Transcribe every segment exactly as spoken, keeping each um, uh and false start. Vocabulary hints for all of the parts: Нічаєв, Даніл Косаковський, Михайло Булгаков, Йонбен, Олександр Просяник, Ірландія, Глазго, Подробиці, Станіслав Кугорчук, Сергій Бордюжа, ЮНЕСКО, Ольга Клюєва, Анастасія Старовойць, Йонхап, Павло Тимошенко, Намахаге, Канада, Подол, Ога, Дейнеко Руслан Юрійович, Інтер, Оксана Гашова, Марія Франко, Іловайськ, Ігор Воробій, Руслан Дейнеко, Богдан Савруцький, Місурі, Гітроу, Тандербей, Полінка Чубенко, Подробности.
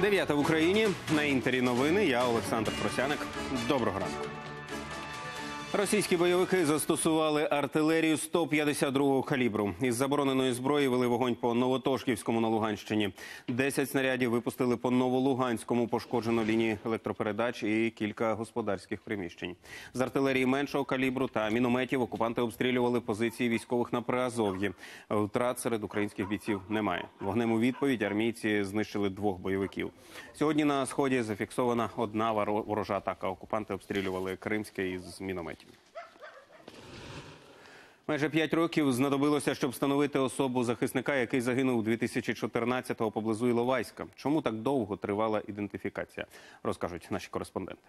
Дев'ята в Україні. На Інтері новини. Я Олександр Просяник. Доброго ранку. Російські бойовики застосували артилерію сто п'ятдесят другого калібру. Із забороненої зброї вели вогонь по Новотошківському на Луганщині. Десять снарядів випустили по Новолуганському, пошкоджено лінії електропередач і кілька господарських приміщень. З артилерії меншого калібру та мінометів окупанти обстрілювали позиції військових на Приазов'ї. Втрат серед українських бійців немає. Вогнем у відповідь армійці знищили двох бойовиків. Сьогодні на Сході зафіксована одна ворожа атака. Окупанти обстрілювали Кримське із мінометів. Майже п'ять років знадобилося, щоб встановити особу захисника, який загинув дві тисячі чотирнадцятого поблизу Іловайська. Чому так довго тривала ідентифікація, розкажуть наші кореспонденти.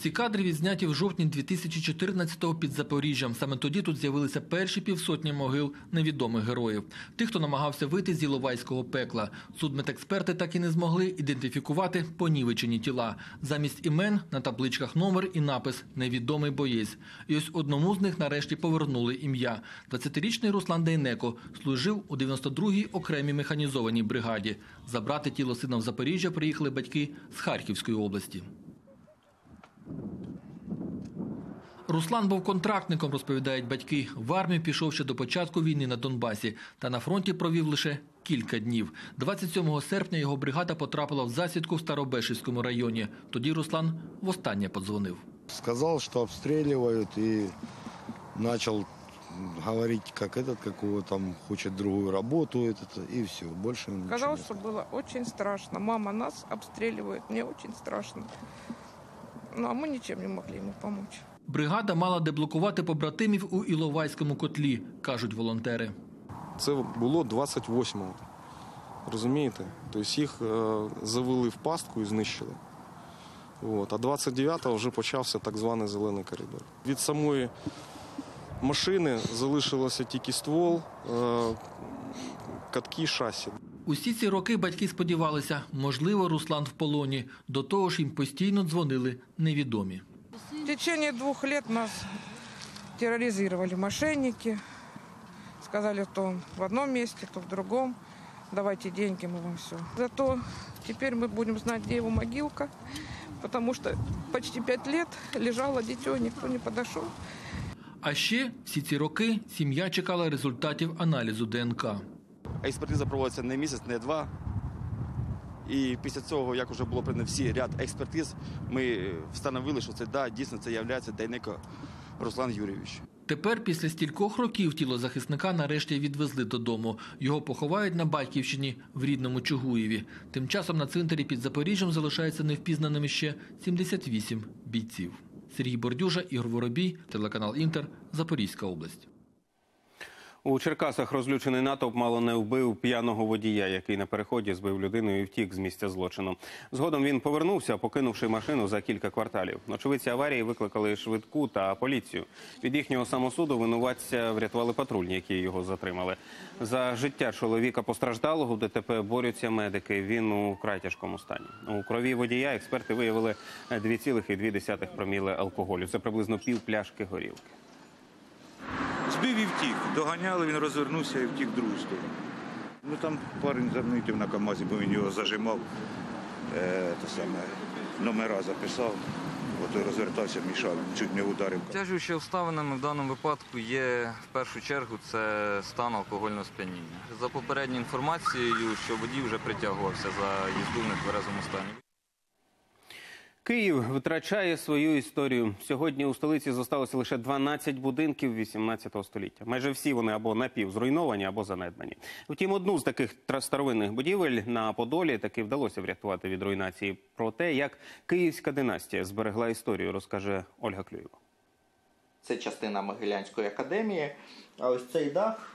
Ці кадри відзняті в жовтні дві тисячі чотирнадцятого під Запоріжжям. Саме тоді тут з'явилися перші півсотні могил невідомих героїв. Тих, хто намагався вийти з Іловайського пекла. Судмедексперти так і не змогли ідентифікувати понівечені тіла. Замість імен на табличках номер і напис «Невідомий боєць». І ось одному з них нарешті повернули ім'я. двадцятирічний Руслан Дейнеко служив у дев'яносто другій окремій механізованій бригаді. Забрати тіло сина в Запоріжжя приїхали батьки з Харківської області. Руслан був контрактником, розповідають батьки. В армію пішов ще до початку війни на Донбасі. Та на фронті провів лише кілька днів. двадцять сьомого серпня його бригада потрапила в засідку в Старобешівському районі. Тоді Руслан востаннє подзвонив. Сказав, що обстрілюють і почав говорити, як цей, якого там хоче другу роботу. І все, більше нічого. Казав, що було дуже страшно. Мама, нас обстрілюють, мені дуже страшно. Ну, а ми нічим не могли йому допомогти. Бригада мала деблокувати побратимів у Іловайському котлі, кажуть волонтери. Це було двадцять восьмого, розумієте? Тобто їх завели в пастку і знищили. А двадцять дев'ятого вже почався так званий «зелений коридор». Від самої машини залишилося тільки ствол, катки, шасі. Усі ці роки батьки сподівалися, можливо, Руслан в полоні. До того ж їм постійно дзвонили невідомі. В течение двух лет нас терроризировали мошенники. Сказали, то в одном месте, то в другом. Давайте деньги, мы вам все. Зато теперь мы будем знать, где его могилка. Потому что почти пять лет лежало дитё, никто не подошел. А ще всі ці роки сім'я чекала результатів аналізу ДНК. Експертиза проводиться не місяць, не два. І після цього, як вже було прийнято всі ряд експертиз, ми встановили, що це, да, дійсно, це є Дейнеко Руслан Юрійович. Тепер, після стількох років, тіло захисника нарешті відвезли додому. Його поховають на Батьківщині, в рідному Чугуєві. Тим часом на цвинтарі під Запоріжжям залишається невпізнаними ще сімдесят вісім бійців. Сергій Бордюжа, Ігор Воробій, телеканал «Інтер», Запорізька область. У Черкасах розлючений натовп мало не вбив п'яного водія, який на переході збив людину і втік з місця злочину. Згодом він повернувся, покинувши машину за кілька кварталів. Очевидці аварії викликали швидку та поліцію. Від їхнього самосуду винуватця врятували патрульні, які його затримали. За життя чоловіка постраждалого в ДТП борються медики. Він у вкрай тяжкому стані. У крові водія експерти виявили дві цілих дві десятих проміли алкоголю. Це приблизно пів пляшки горілки. Збив і втік. Доганяли, він розвернувся і втік в другу сторону. Ну там парень загнитив на камазі, бо він його зажимав, е, те саме, номера записав, от і розвертався, мішав, чуть не ударив. Тяжчими обставинами в даному випадку є, в першу чергу, це стан алкогольного сп'яніння. За попередньою інформацією, що водій вже притягувався за їзду в нетверезому стані. Київ втрачає свою історію. Сьогодні у столиці залишилося лише дванадцять будинків вісімнадцятого століття. Майже всі вони або напівзруйновані, або занедбані. Втім, одну з таких старовинних будівель на Подолі таки вдалося врятувати від руйнації. Про те, як київська династія зберегла історію, розкаже Ольга Клюєва. Це частина Могилянської академії, а ось цей дах...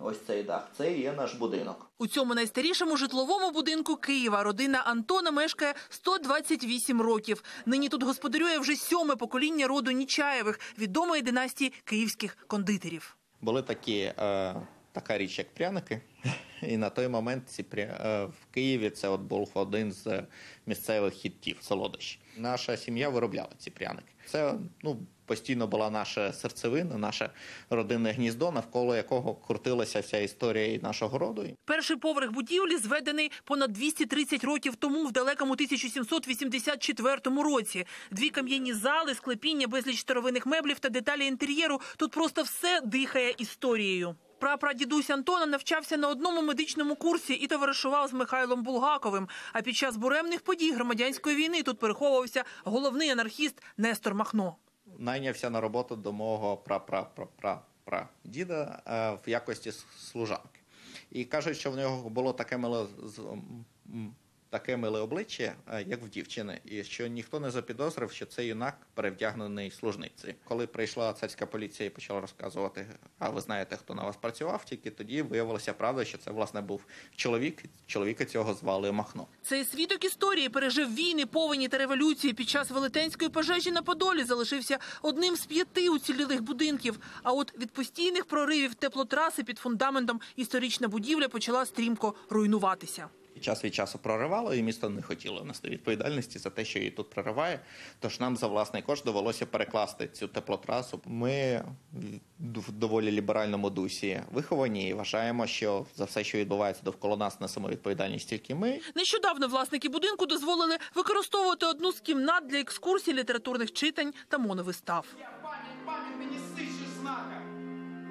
Ось цей дах. Це і є наш будинок. У цьому найстарішому житловому будинку Києва родина Антона мешкає сто двадцять вісім років. Нині тут господарює вже сьоме покоління роду Нічаєвих, відомої династії київських кондитерів. Були такі, е, така річ, як пряники. І на той момент ці пря... е, в Києві це от був один з місцевих хітів, солодощ. Наша сім'я виробляла ці пряники. Це, ну, постійно була наша серцевина, наше родинне гніздо, навколо якого крутилася вся історія і нашого роду. Перший поверх будівлі зведений понад двісті тридцять років тому, в далекому тисяча сімсот вісімдесят четвертому році. Дві кам'яні зали, склепіння, безліч старовинних меблів та деталі інтер'єру. Тут просто все дихає історією. Прапрадідусь Антона навчався на одному медичному курсі і товаришував з Михайлом Булгаковим. А під час буремних подій громадянської війни тут переховувався головний анархіст Нестор Махно. Найнявся на роботу до мого прапрапрапрадіда в якості служанки. І кажуть, що в нього було таке миле... таке миле обличчя, як в дівчини, і що ніхто не запідозрив, що це юнак, перевдягнений служниці. Коли прийшла царська поліція і почала розказувати, а ви знаєте, хто на вас працював, тільки тоді виявилася правда, що це, власне, був чоловік, чоловіка цього звали Махно. Цей свідок історії пережив війни, повені та революції. Під час Велетенської пожежі на Подолі залишився одним з п'яти уцілілих будинків. А от від постійних проривів теплотраси під фундаментом історична будівля почала стрімко руйнуватися. Час від часу проривало, і місто не хотіло нести відповідальності за те, що її тут прориває. Тож нам за власний кошт довелося перекласти цю теплотрасу. Ми в доволі ліберальному дусі виховані і вважаємо, що за все, що відбувається довкола нас, несемо відповідальність тільки ми. Нещодавно власники будинку дозволили використовувати одну з кімнат для екскурсій, літературних читань та моновистав. Я пам'ять, пам'ять, ти не сищеш знака.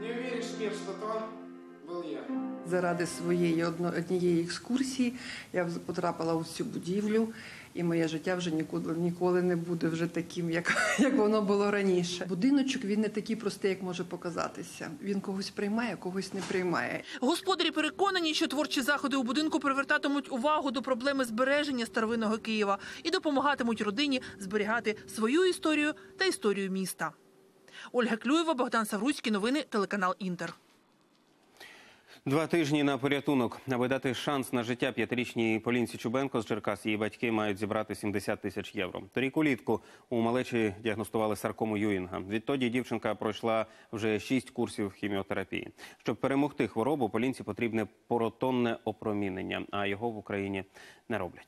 Не віриш, що то був я. Заради своєї однієї екскурсії я потрапила у цю будівлю, і моє життя вже ніколи, ніколи не буде вже таким, як, як воно було раніше. Будиночок, він не такий простий, як може показатися. Він когось приймає, когось не приймає. Господарі переконані, що творчі заходи у будинку привертатимуть увагу до проблеми збереження старовинного Києва і допомагатимуть родині зберігати свою історію та історію міста. Ольга Клюєва, Богдан Савруцький, новини, телеканал «Інтер». Два тижні на порятунок. Аби дати шанс на життя п'ятирічній Полінці Чубенко з Черкас, її батьки мають зібрати сімдесят тисяч євро. Торік улітку у малечі діагностували саркому Юінга. Відтоді дівчинка пройшла вже шість курсів хіміотерапії. Щоб перемогти хворобу, Полінці потрібне протонне опромінення, а його в Україні не роблять.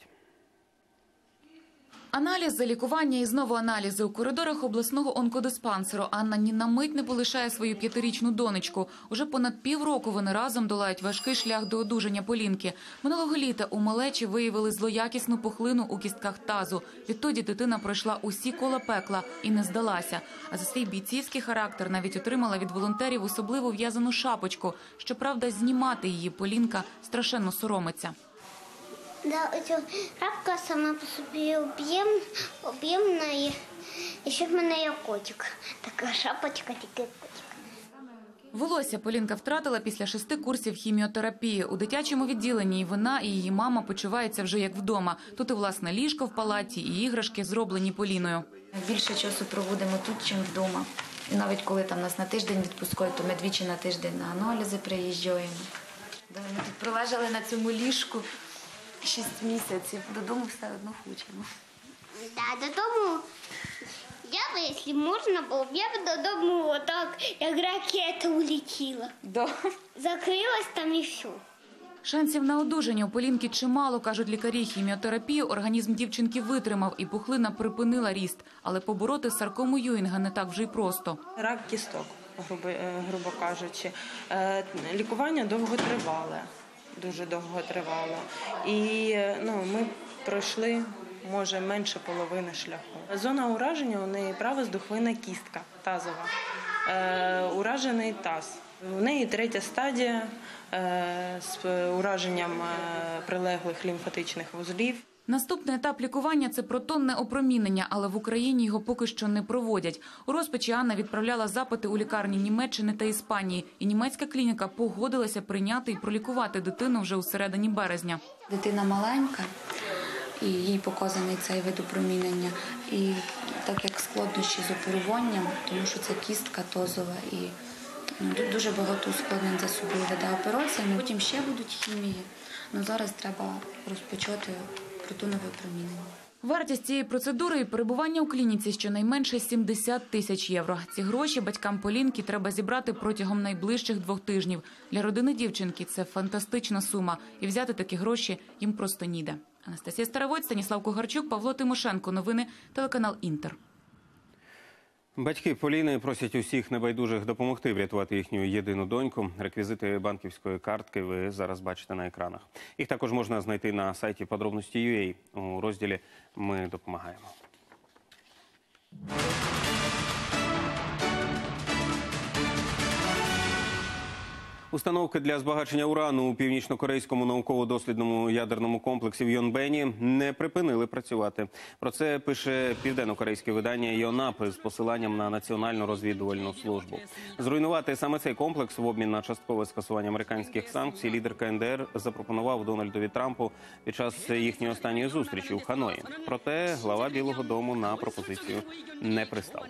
Аналізи, лікування і знову аналізи. У коридорах обласного онкодиспансеру Анна ні на мить не полишає свою п'ятирічну донечку. Уже понад півроку вони разом долають важкий шлях до одужання Полінки. Минулого літа у малечі виявили злоякісну пухлину у кістках тазу. Відтоді дитина пройшла усі кола пекла і не здалася. А за свій бійцівський характер навіть отримала від волонтерів особливо в'язану шапочку. Щоправда, знімати її Полінка страшенно соромиться. Да, эта шапка сама по себе объем, объемная. Еще в мене є котик. Така шапочка, такий котик. Волосся Полінка втратила після шести курсів хіміотерапії. У дитячому відділенні і вона, і її мама почуваються вже як вдома. Тут і власне ліжко в палаті, і іграшки, зроблені Поліною. Більше часу проводимо тут, ніж вдома. І навіть коли там нас на тиждень відпускають, то ми двічі на тиждень на аналізи приїжджаємо. Да, ми тут пролежали на цьому ліжку шість місяців. Додому все одно хочемо. Так, додому. Я би, якщо можна було, я б додому отак, як ракета улетіла. Закрилась там і все. Шансів на одужання у Полінки чимало, кажуть лікарі. Хіміотерапію організм дівчинки витримав, і пухлина припинила ріст. Але побороти саркому Юінга не так вже й просто. Рак кісток, грубо, грубо кажучи. Лікування довго тривале. Дуже довго тривало. І ну, ми пройшли, може, менше половини шляху. Зона ураження у неї права здухвина кістка тазова, е, уражений таз. У неї третя стадія е, з ураженням прилеглих лімфатичних вузлів. Наступний етап лікування – це протонне опромінення, але в Україні його поки що не проводять. У розпачі Анна відправляла запити у лікарні Німеччини та Іспанії. І німецька клініка погодилася прийняти і пролікувати дитину вже у середині березня. Дитина маленька, і їй показаний цей вид опромінення. І так як складнощі з оперуванням, тому що це кістка тазова і ну, дуже багато ускладнень за собою веде операція. Потім ще будуть хімії, але зараз треба розпочати протонове опромінення. Вартість цієї процедури і перебування у клініці щонайменше сімдесят тисяч євро. Ці гроші батькам Полінки треба зібрати протягом найближчих двох тижнів. Для родини дівчинки це фантастична сума. І взяти такі гроші їм просто ніде. Анастасія Старовойць, Станіслав Кугорчук, Павло Тимошенко. Новини, телеканал «Інтер». Батьки Поліни просять усіх небайдужих допомогти врятувати їхню єдину доньку. Реквізити банківської картки ви зараз бачите на екранах. Їх також можна знайти на сайті подробності крапка ю а у розділі «Ми допомагаємо». Установки для збагачення урану у північно-корейському науково-дослідному ядерному комплексі в Йонбені не припинили працювати. Про це пише південно-корейське видання «Йонхап» з посиланням на Національну розвідувальну службу. Зруйнувати саме цей комплекс в обмін на часткове скасування американських санкцій лідер КНДР запропонував Дональдові Трампу під час їхньої останньої зустрічі у Ханої. Проте глава Білого дому на пропозицію не пристав.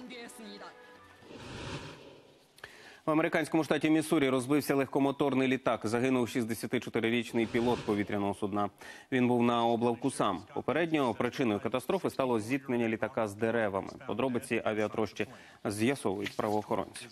В американському штаті Місурі розбився легкомоторний літак. Загинув шістдесятичотирирічний пілот повітряного судна. Він був на облавку сам. Попередньо причиною катастрофи стало зіткнення літака з деревами. Подробиці авіатрощі з'ясовують правоохоронці.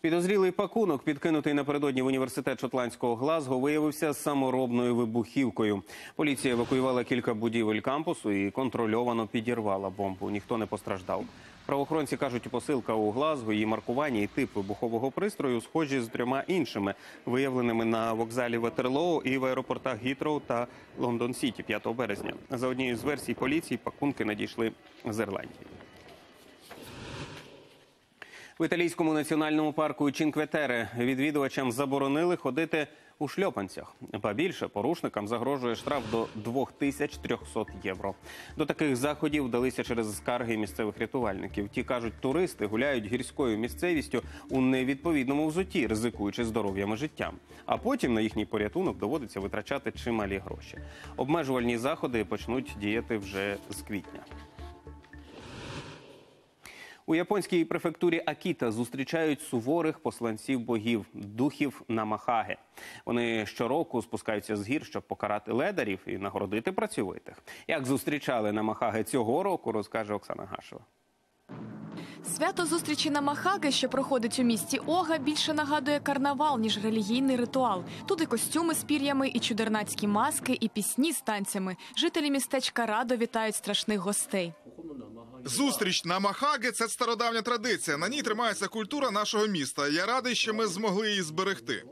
Підозрілий пакунок, підкинутий напередодні в університет шотландського Глазго, виявився саморобною вибухівкою. Поліція евакуювала кілька будівель кампусу і контрольовано підірвала бомбу. Ніхто не постраждав. Правоохоронці кажуть, посилка у Глазго, її маркування і тип вибухового пристрою схожі з трьома іншими, виявленими на вокзалі Ветерлоу і в аеропортах Гітроу та Лондон-Сіті п'ятого березня. За однією з версій поліції, пакунки надійшли з Ірландії. В італійському національному парку Чінкветере відвідувачам заборонили ходити у шльопанцях. Ба більше, порушникам загрожує штраф до двох тисяч трьохсот євро. До таких заходів вдалися через скарги місцевих рятувальників. Ті кажуть, туристи гуляють гірською місцевістю у невідповідному взутті, ризикуючи здоров'ям і життям. А потім на їхній порятунок доводиться витрачати чималі гроші. Обмежувальні заходи почнуть діяти вже з квітня. У японській префектурі Акіта зустрічають суворих посланців богів – духів Намахаге. Вони щороку спускаються з гір, щоб покарати ледарів і нагородити працьовитих. Як зустрічали Намахаге цього року, розкаже Оксана Гашова. Свято зустрічі Намахаге, що проходить у місті Ога, більше нагадує карнавал, ніж релігійний ритуал. Тут і костюми з пір'ями, і чудернацькі маски, і пісні з танцями. Жителі містечка Радо вітають страшних гостей. Зустріч Намахаге – це стародавня традиція. На ній тримається культура нашого міста. Я радий, що ми змогли її зберегти.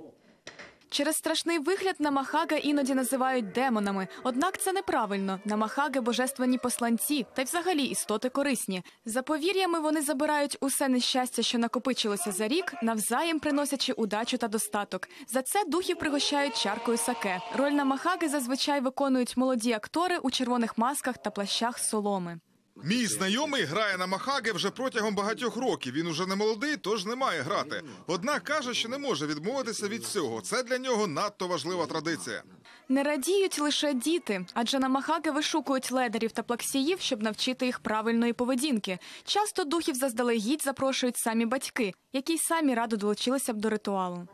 Через страшний вигляд Намахаге іноді називають демонами. Однак це неправильно. Намахаге – божественні посланці, та й взагалі істоти корисні. За повір'ями, вони забирають усе нещастя, що накопичилося за рік, навзаєм приносячи удачу та достаток. За це духів пригощають чаркою саке. Роль Намахаге зазвичай виконують молоді актори у червоних масках та плащах з соломи. Мій знайомий грає Намахаге вже протягом багатьох років. Він уже не молодий, тож не має грати. Однак каже, що не може відмовитися від цього. Це для нього надто важлива традиція. Не радіють лише діти, адже Намахаге вишукують ледарів та плаксіїв, щоб навчити їх правильної поведінки. Часто духів заздалегідь запрошують самі батьки, які й самі радо долучилися б до ритуалу.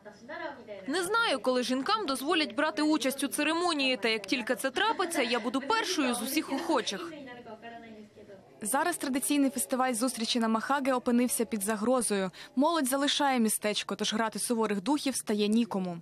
Не знаю, коли жінкам дозволять брати участь у церемонії, та як тільки це трапиться, я буду першою з усіх охочих. Зараз традиційний фестиваль зустрічі Намахаге опинився під загрозою. Молодь залишає містечко, тож грати суворих духів стає нікому.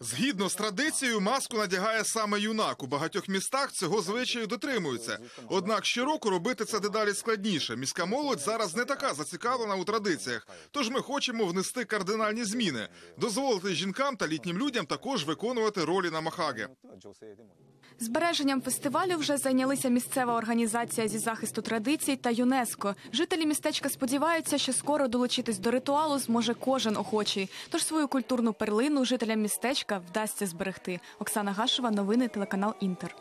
Згідно з традицією, маску надягає саме юнак. У багатьох містах цього звичаю дотримуються. Однак щороку робити це дедалі складніше. Міська молодь зараз не така зацікавлена у традиціях. Тож ми хочемо внести кардинальні зміни. Дозволити жінкам та літнім людям також виконувати ролі Намахаге. Збереженням фестивалю вже зайнялися місцева організація зі захисту традицій та ЮНЕСКО. Жителі містечка сподіваються, що скоро долучитись до ритуалу зможе кожен охочий. Тож свою культурну перлину жителям містечка вдасться зберегти. Оксана Гашова, новини, телеканал «Інтер».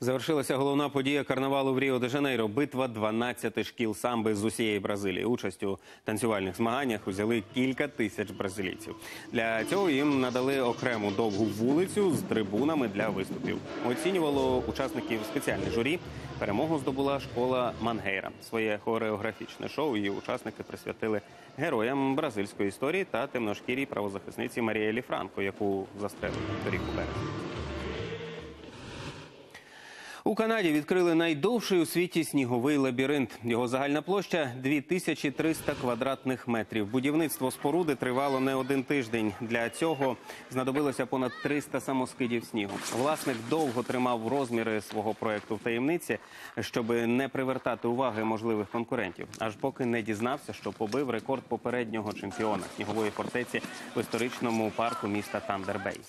Завершилася головна подія карнавалу в Ріо-де-Жанейро – битва дванадцяти шкіл самби з усієї Бразилії. Участь у танцювальних змаганнях узяли кілька тисяч бразилійців. Для цього їм надали окрему довгу вулицю з трибунами для виступів. Оцінювало учасників спеціальне журі. Перемогу здобула школа Мангейра. Своє хореографічне шоу її учасники присвятили героям бразильської історії та темношкірій правозахисниці Марії Франко, яку застрелили торік у березні. У Канаді відкрили найдовший у світі сніговий лабіринт. Його загальна площа – дві тисячі триста квадратних метрів. Будівництво споруди тривало не один тиждень. Для цього знадобилося понад триста самоскидів снігу. Власник довго тримав розміри свого проєкту в таємниці, щоб не привертати уваги можливих конкурентів. Аж поки не дізнався, що побив рекорд попереднього чемпіона – снігової фортеці в історичному парку міста Тандербей.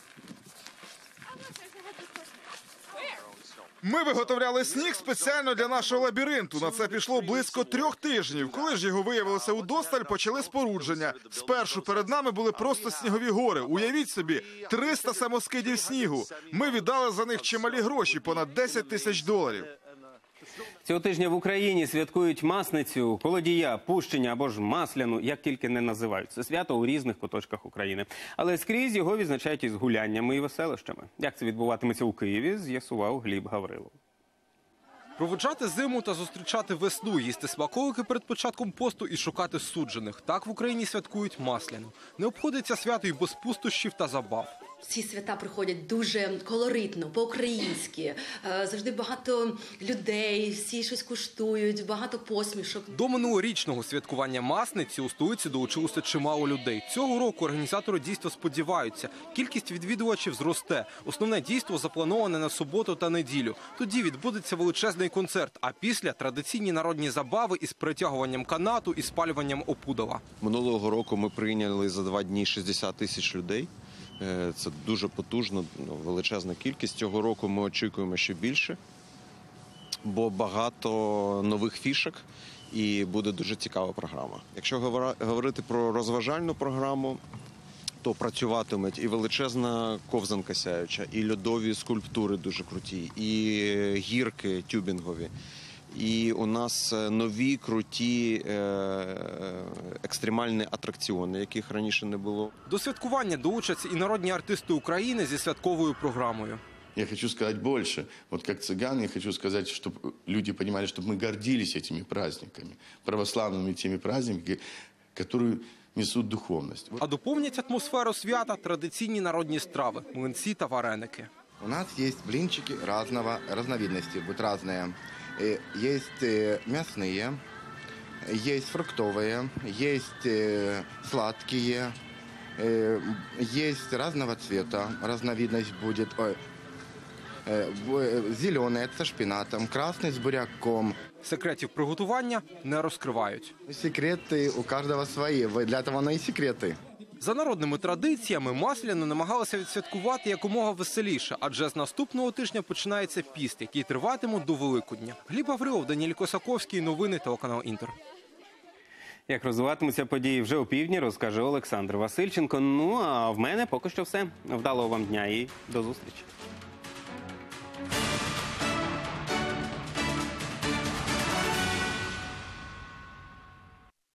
Ми виготовляли сніг спеціально для нашого лабіринту. На це пішло близько трьох тижнів. Коли ж його виявилося удосталь, почали спорудження. Спершу перед нами були просто снігові гори. Уявіть собі, триста самоскидів снігу. Ми віддали за них чималі гроші, понад десять тисяч доларів. Цього тижня в Україні святкують Масницю, Колодія, Пущення або ж Масляну, як тільки не називають. Це свято у різних куточках України. Але скрізь його відзначають із гуляннями і веселищами. Як це відбуватиметься у Києві, з'ясував Гліб Гаврилов. Проводжати зиму та зустрічати весну, їсти смаколики перед початком посту і шукати суджених. Так в Україні святкують Масляну. Не обходиться свято і без пустощів та забав. Ці свята приходять дуже колоритно, по-українськи. Завжди багато людей, всі щось куштують, багато посмішок. До минулорічного святкування Масниці у столиці долучилося чимало людей. Цього року організатори дійства сподіваються, кількість відвідувачів зросте. Основне дійство заплановане на суботу та неділю. Тоді відбудеться величезний концерт, а після – традиційні народні забави із притягуванням канату і спалюванням опудала. Минулого року ми прийняли за два дні шістдесят тисяч людей. Це дуже потужно, величезна кількість. Цього року ми очікуємо ще більше, бо багато нових фішок і буде дуже цікава програма. Якщо говорити про розважальну програму, то працюватимуть і величезна ковзанка сяюча, і льодові скульптури дуже круті, і гірки тюбінгові. І у нас нові, круті, екстремальні атракціони, яких раніше не було. До святкування долучаться і народні артисти України зі святковою програмою. Я хочу сказати більше. От як циган, я хочу сказати, щоб люди розуміли, щоб ми гордилися цими праздниками, православними цими праздниками, які несуть духовність. А доповнять атмосферу свята традиційні народні страви – млинці та вареники. У нас є блінчики різного різновидності, будуть різні. Есть мясные, есть фруктовые, есть сладкие, есть разного цвета, разновидность будет, ой, зеленый со шпинатом, красный с буряком. Секретів приготування не розкривають. Секрети у кожного свої, для того вони і секрети. За народними традиціями Масляну намагалися відсвяткувати якомога веселіше, адже з наступного тижня починається піст, який триватиме до Великодня. Гліб Аврилов, Даніл Косаковський, новини телеканал Інтер. Як розвиватимуться події вже опівдні, розкаже Олександр Васильченко. Ну а в мене поки що все. Вдалого вам дня і до зустрічі.